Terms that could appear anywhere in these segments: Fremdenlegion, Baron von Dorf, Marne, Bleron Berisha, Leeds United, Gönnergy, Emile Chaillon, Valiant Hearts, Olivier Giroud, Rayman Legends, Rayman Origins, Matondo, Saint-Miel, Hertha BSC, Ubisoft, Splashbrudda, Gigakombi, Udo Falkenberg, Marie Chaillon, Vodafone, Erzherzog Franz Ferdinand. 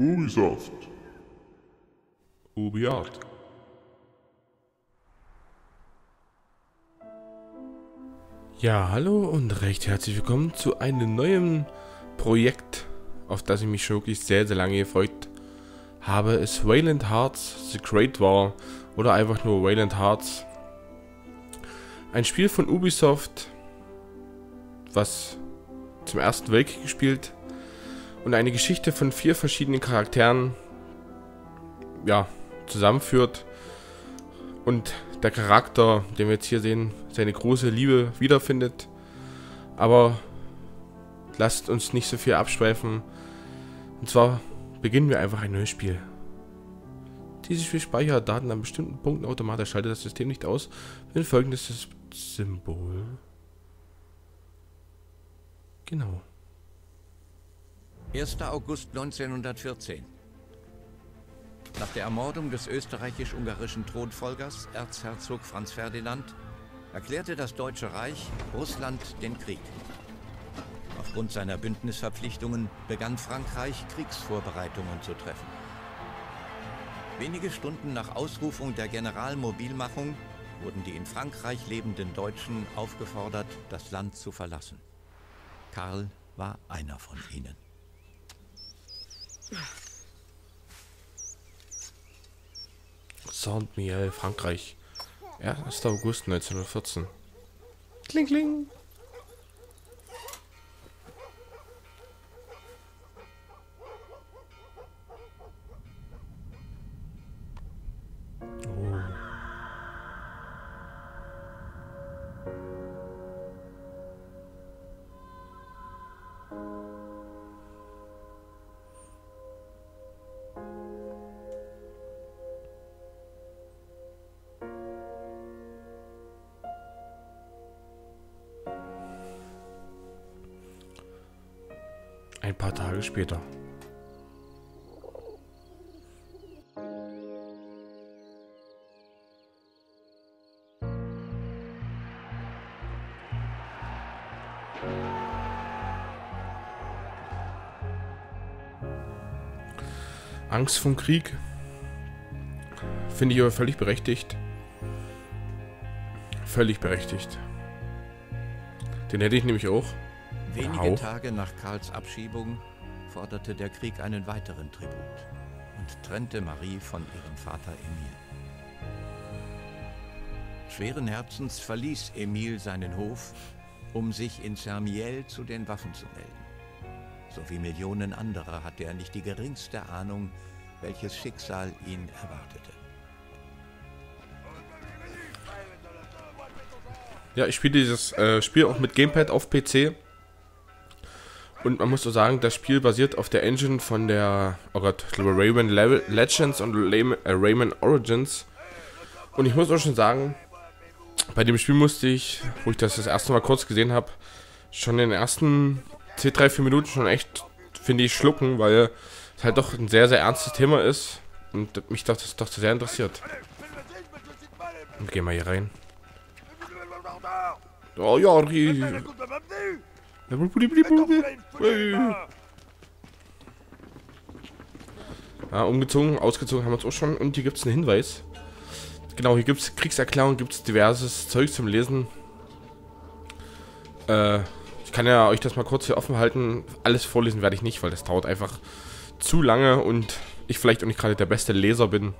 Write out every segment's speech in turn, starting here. Ubisoft. Ubisoft. Ja, hallo und recht herzlich willkommen zu einem neuen Projekt, auf das ich mich schon wirklich sehr, sehr lange gefreut habe. Es ist Valiant Hearts The Great War oder einfach nur Valiant Hearts. Ein Spiel von Ubisoft, was zum Ersten Weltkrieg gespielt und eine Geschichte von 4 verschiedenen Charakteren, ja, zusammenführt und der Charakter, den wir jetzt hier sehen, seine große Liebe wiederfindet. Aber lasst uns nicht so viel abschweifen. Und zwar beginnen wir einfach ein neues Spiel. Dieses Spiel speichert Daten an bestimmten Punkten automatisch, schaltet das System nicht aus, wenn folgendes Symbol. Genau. 1. August 1914. Nach der Ermordung des österreichisch-ungarischen Thronfolgers Erzherzog Franz Ferdinand erklärte das Deutsche Reich Russland den Krieg. Aufgrund seiner Bündnisverpflichtungen begann Frankreich, Kriegsvorbereitungen zu treffen. Wenige Stunden nach Ausrufung der Generalmobilmachung wurden die in Frankreich lebenden Deutschen aufgefordert, das Land zu verlassen. Karl war einer von ihnen. Saint-Miel, Frankreich. 1. August 1914. Kling, kling. Ein paar Tage später. Angst vom Krieg finde ich aber völlig berechtigt. Völlig berechtigt. Den hätte ich nämlich auch. Wenige Tage nach Karls Abschiebung forderte der Krieg einen weiteren Tribut und trennte Marie von ihrem Vater Emil. Schweren Herzens verließ Emil seinen Hof, um sich in Saint-Miel zu den Waffen zu melden. So wie Millionen anderer hatte er nicht die geringste Ahnung, welches Schicksal ihn erwartete. Ja, ich spiele dieses Spiel auch mit Gamepad auf PC. Und man muss so sagen, das Spiel basiert auf der Engine von der, oh Gott, ich glaube Rayman Legends und Rayman Origins. Und ich muss auch schon sagen, bei dem Spiel musste ich, wo ich das erste Mal kurz gesehen habe, schon in den ersten 3-4 Minuten schon echt, finde ich, schlucken, weil es halt doch ein sehr, sehr ernstes Thema ist und mich das doch sehr interessiert. Und gehen wir hier rein. Oh ja, die... Ja, umgezogen, ausgezogen haben wir uns auch schon. Und hier gibt es einen Hinweis. Genau, hier gibt es Kriegserklärung, gibt es diverses Zeug zum Lesen. Ich kann ja euch das mal kurz hier offen halten. Alles vorlesen werde ich nicht, weil das dauert einfach zu lange und ich vielleicht auch nicht gerade der beste Leser bin.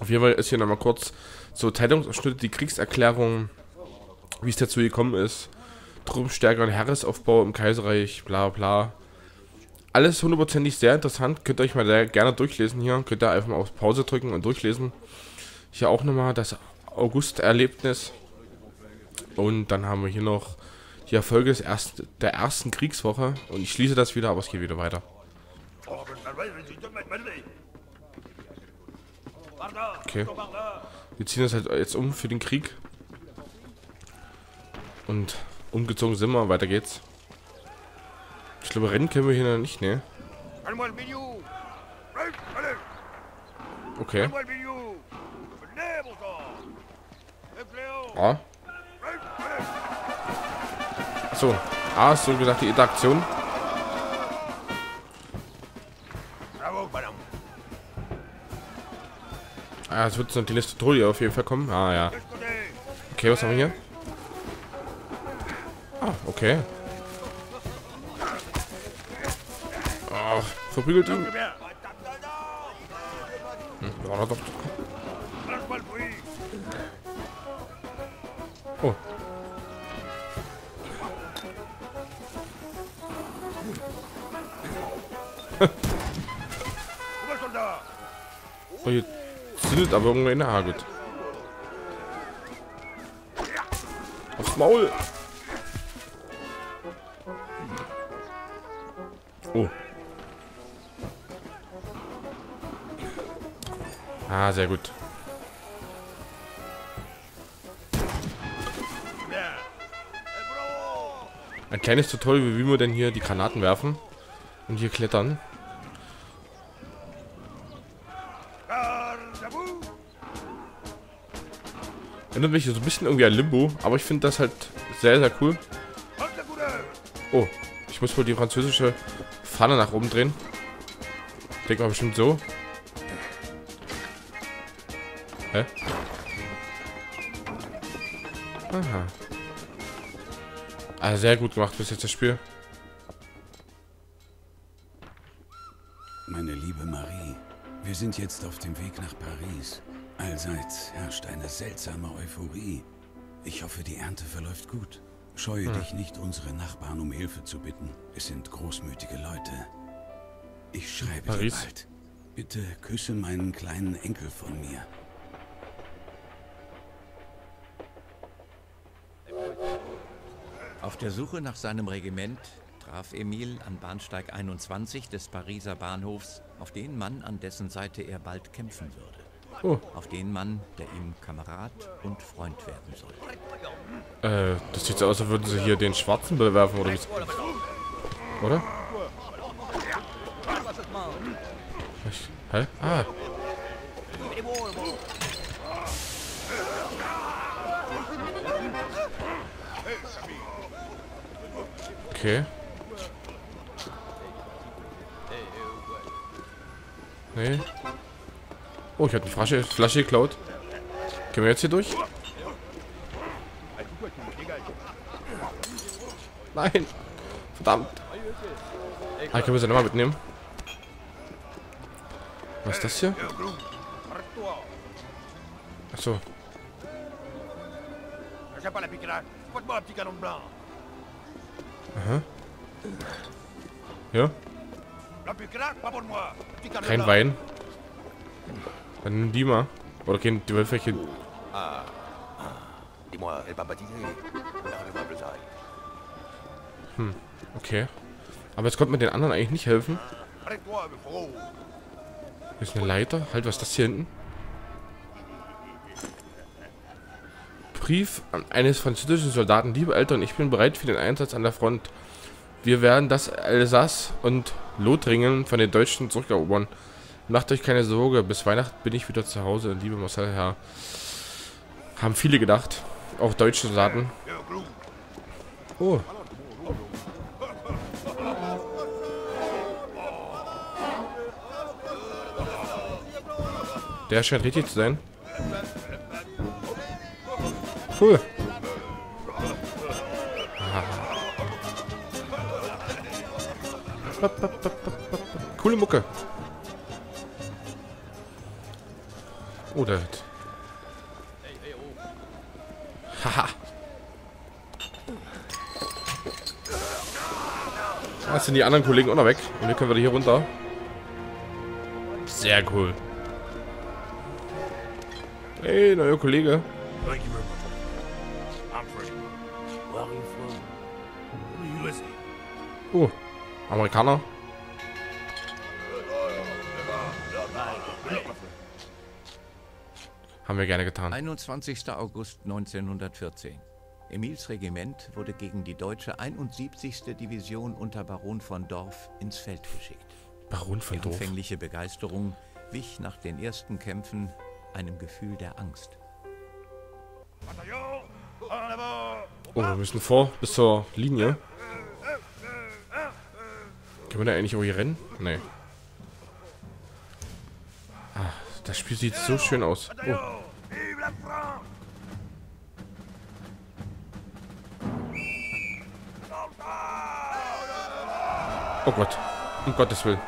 Auf jeden Fall ist hier nochmal kurz so Teilungsausschnitte, die Kriegserklärung, wie es dazu gekommen ist. Drum stärkeren Heeresaufbau im Kaiserreich, bla bla. Alles hundertprozentig sehr interessant. Könnt ihr euch mal sehr gerne durchlesen hier. Könnt ihr einfach mal auf Pause drücken und durchlesen. Hier auch nochmal das August-Erlebnis. Und dann haben wir hier noch die Erfolge des der ersten Kriegswoche. Und ich schließe das wieder, aber es geht wieder weiter. Okay. Wir ziehen das halt jetzt um für den Krieg. Und... umgezogen sind wir, weiter geht's. Ich glaube, rennen können wir hier noch nicht, ne? Okay. A. Achso. A ist so gesagt die Interaktion. Ah, es wird noch die letzte Trolle auf jeden Fall kommen. Ah ja. Okay, was haben wir hier? Ah, okay. Oh, verprügelt ihn. Oh. Oh, hier zündet aber irgendwo in der Haare. Aufs Maul. Oh. Ah, sehr gut. Ein kleines Tutorial, wie wir denn hier die Granaten werfen und hier klettern. Erinnert mich so ein bisschen irgendwie an Limbo, aber ich finde das halt sehr, sehr cool. Oh, ich muss wohl die französische Fahne nach oben drehen. Denkt man bestimmt so. Hä? Aha. Ah, sehr gut gemacht bis jetzt das Spiel. Meine liebe Marie, wir sind jetzt auf dem Weg nach Paris. Allseits herrscht eine seltsame Euphorie. Ich hoffe, die Ernte verläuft gut. Scheue dich nicht, unsere Nachbarn um Hilfe zu bitten. Es sind großmütige Leute. Ich schreibe Paris. Dir bald. Bitte küsse meinen kleinen Enkel von mir. Auf der Suche nach seinem Regiment traf Emil an Bahnsteig 21 des Pariser Bahnhofs auf den Mann, an dessen Seite er bald kämpfen würde. Oh. Auf den Mann, der ihm Kamerad und Freund werden soll. Das sieht so aus, als würden sie hier den Schwarzen bewerfen, oder? Oder? Hä? Ah. Okay. Nee. Oh, ich habe die Flasche geklaut. Können wir jetzt hier durch? Nein. Verdammt. Ah, können wir sie nochmal mitnehmen? Was ist das hier? Achso. Aha. Ja. Kein Wein. Dann nimm die mal. Oder gehen die Wölferchen. Hm, okay. Aber jetzt konnte man den anderen eigentlich nicht helfen. Hier ist eine Leiter. Halt, was ist das hier hinten? Brief an eines französischen Soldaten. Liebe Eltern, ich bin bereit für den Einsatz an der Front. Wir werden das Elsass und Lothringen von den Deutschen zurückerobern. Macht euch keine Sorge, bis Weihnachten bin ich wieder zu Hause, liebe Marcel, Herr. Ja. Haben viele gedacht, auch deutsche Soldaten. Oh. Der scheint richtig zu sein. Cool. Ah. Coole Mucke. Oder haha. Da sind die anderen Kollegen auch noch weg. Und hier können wir hier runter. Sehr cool. Hey, neuer Kollege. Oh, Amerikaner. Haben wir gerne getan. 21. August 1914. Emils Regiment wurde gegen die deutsche 71. Division unter Baron von Dorf ins Feld geschickt. Baron von Dorf? Die anfängliche Begeisterung wich nach den ersten Kämpfen einem Gefühl der Angst. Oh, wir müssen vor, bis zur Linie. Können wir da eigentlich auch hier rennen? Nee. Das Spiel sieht so schön aus. Oh. Oh Gott. Um Gottes Willen.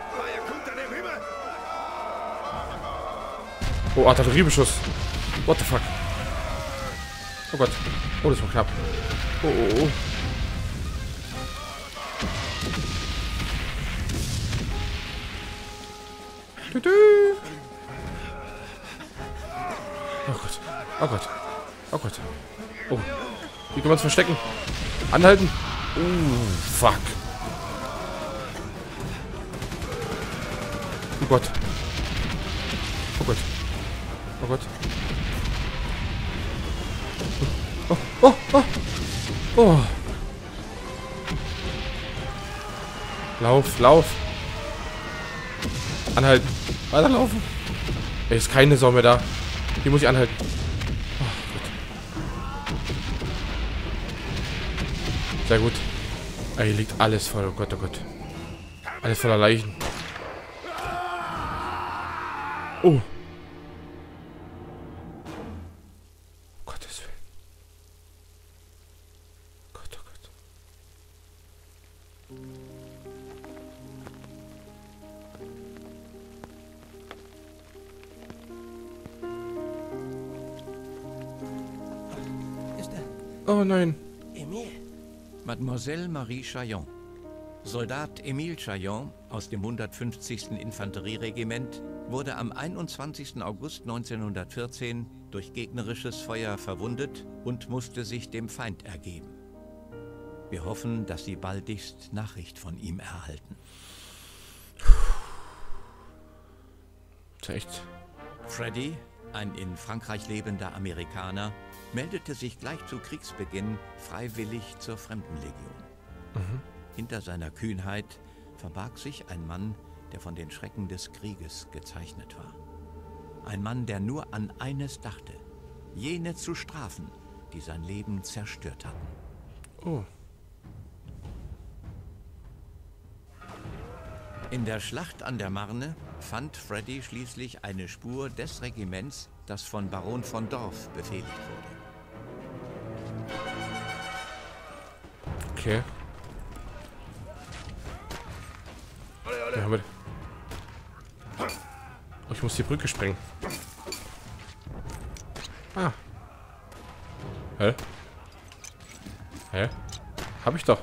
Oh, Artilleriebeschuss. What the fuck? Oh Gott. Oh, das war knapp. Oh, oh, oh. Oh Gott. Oh Gott. Oh Gott. Oh. Wie kann man es verstecken? Anhalten. Oh, fuck. Oh Gott. Oh Gott. Oh Gott. Oh, oh, oh. Oh. Lauf, lauf. Anhalten. Weiterlaufen. Ey, ist keine Sau mehr da. Hier muss ich anhalten. Oh, gut. Sehr gut. Ey, hier liegt alles voll. Oh Gott, oh Gott. Alles voller Leichen. Oh. Gottes Willen. Gott, oh Gott. Oh nein. Emile. Mademoiselle Marie Chaillon. Soldat Emile Chaillon aus dem 150. Infanterieregiment wurde am 21. August 1914 durch gegnerisches Feuer verwundet und musste sich dem Feind ergeben. Wir hoffen, dass Sie baldigst Nachricht von ihm erhalten. Echt? Freddy, ein in Frankreich lebender Amerikaner, meldete sich gleich zu Kriegsbeginn freiwillig zur Fremdenlegion. Mhm. Hinter seiner Kühnheit verbarg sich ein Mann, der von den Schrecken des Krieges gezeichnet war. Ein Mann, der nur an eines dachte, jene zu strafen, die sein Leben zerstört hatten. Oh. In der Schlacht an der Marne fand Freddy schließlich eine Spur des Regiments, das von Baron von Dorf befehligt wurde. Okay. Ja, haben wir. Oh, ich muss die Brücke sprengen. Ah. Hä? Hä? Hab ich doch.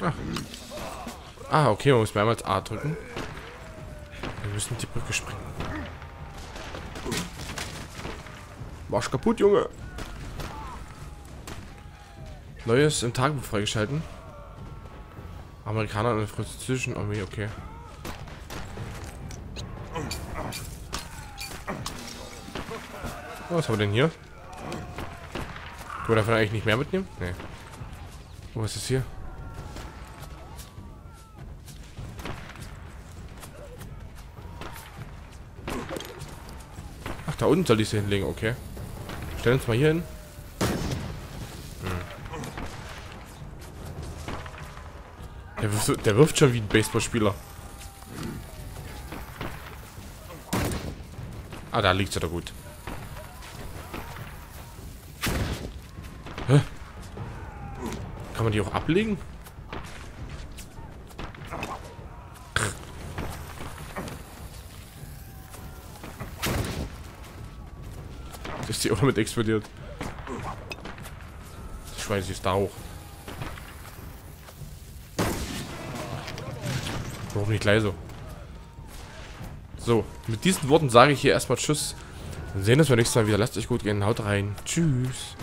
Ah. Ah, okay, man muss mehrmals A drücken. Wir müssen die Brücke sprengen. Mach's kaputt, Junge! Neues im Tagebuch freigeschalten. Amerikaner in der französischen Armee, okay. Oh, was haben wir denn hier? Können wir davon eigentlich nicht mehr mitnehmen? Nee. Oh, was ist hier? Ach, da unten soll ich sie hinlegen, okay. Stellen uns mal hier hin. Der wirft schon wie ein Baseballspieler. Ah, da liegt er doch gut. Hä? Kann man die auch ablegen? Das ist die auch mit explodiert. Ich weiß, sie ist da hoch. Warum nicht leise? So, mit diesen Worten sage ich hier erstmal Tschüss. Wir sehen uns beim nächsten Mal wieder. Lasst euch gut gehen. Haut rein. Tschüss.